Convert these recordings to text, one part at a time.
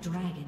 Dragon.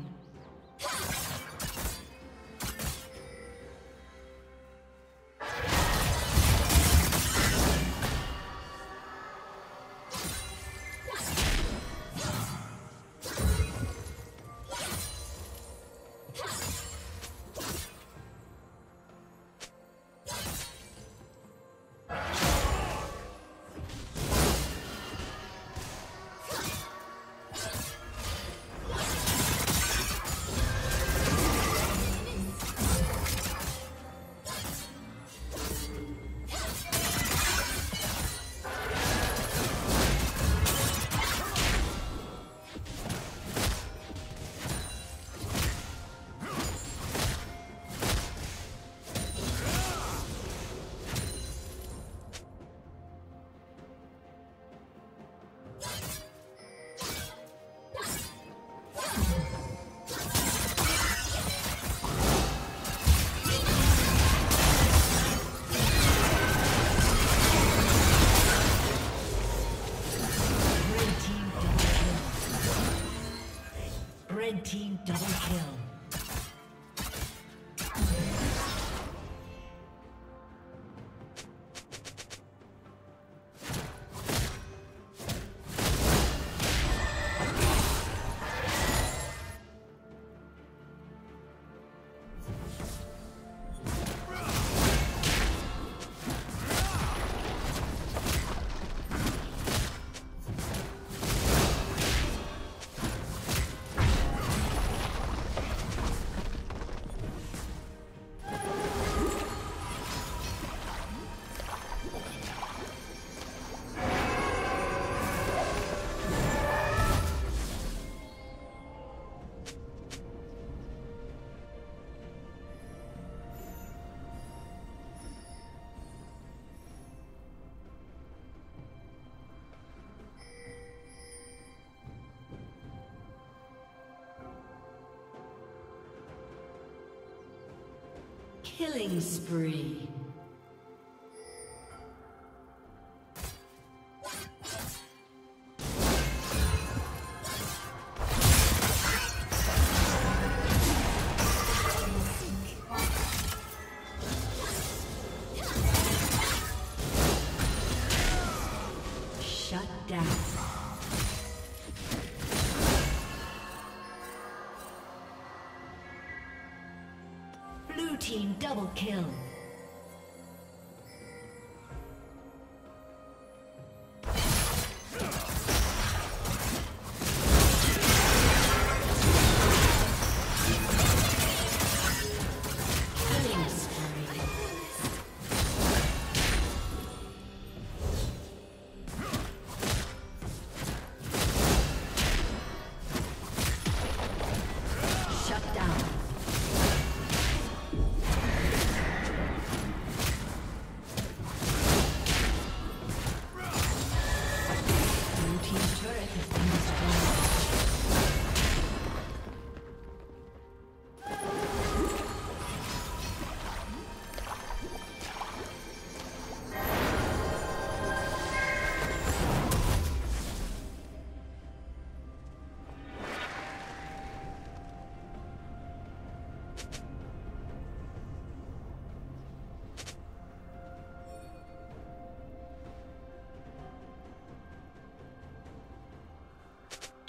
Killing spree. Team double kill.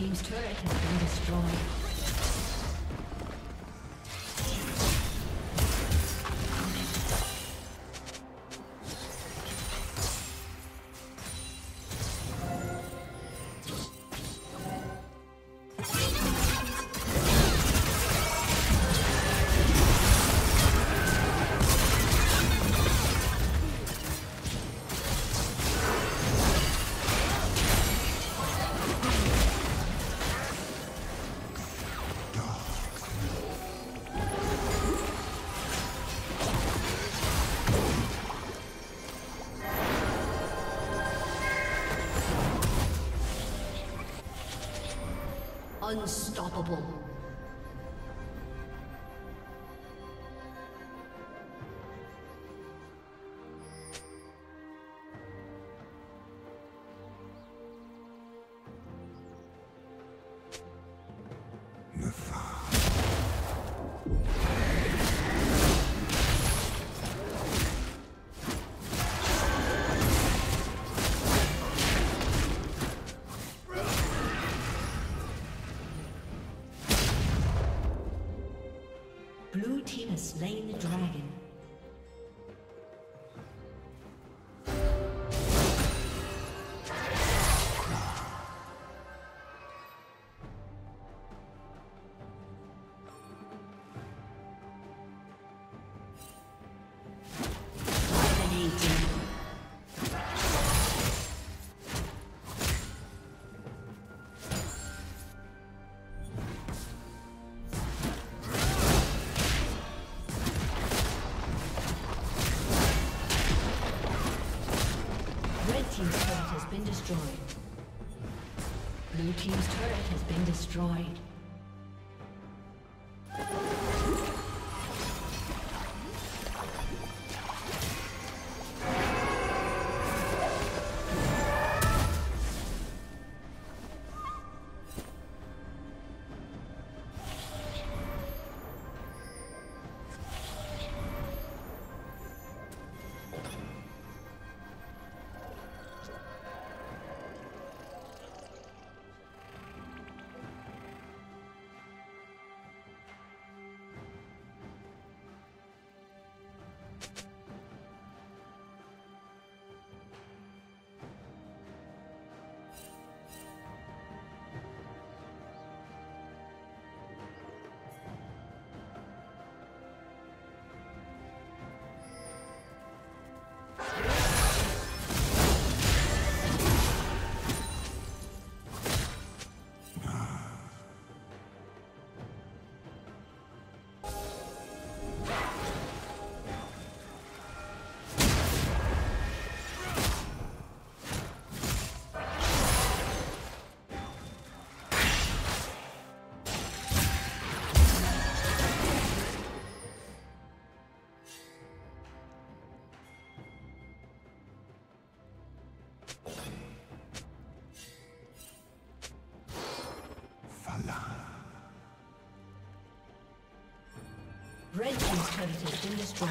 Team's turret has been destroyed. Unstoppable. has slain the dragon. Blue team's turret has been destroyed. Red team's turret has been destroyed.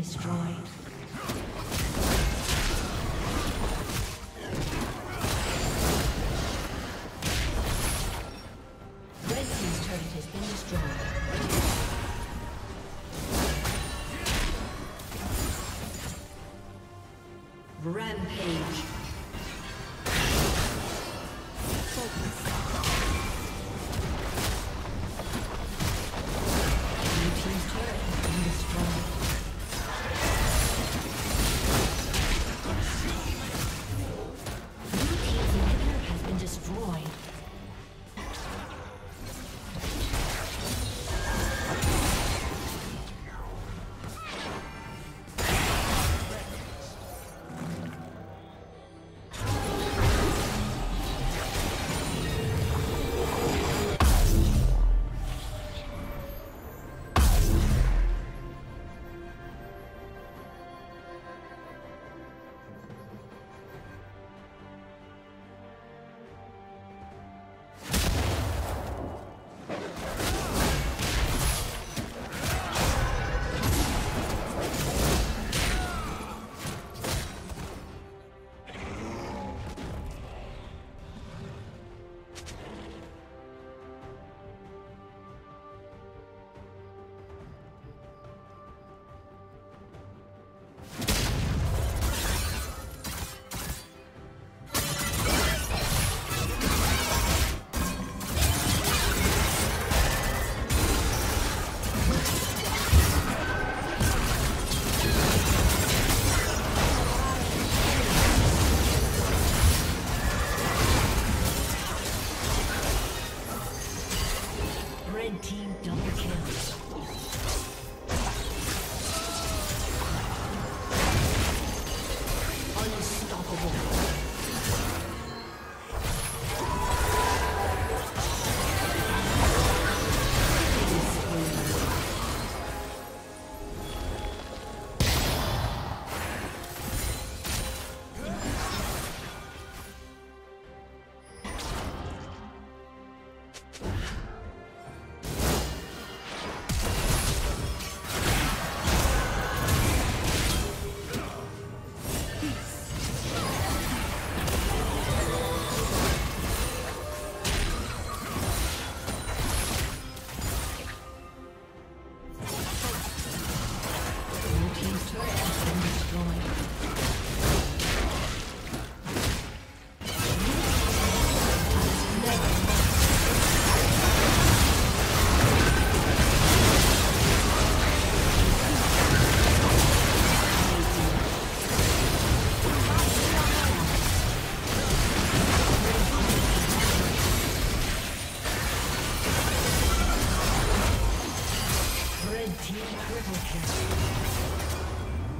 destroyed.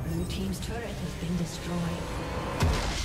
Blue team's turret has been destroyed.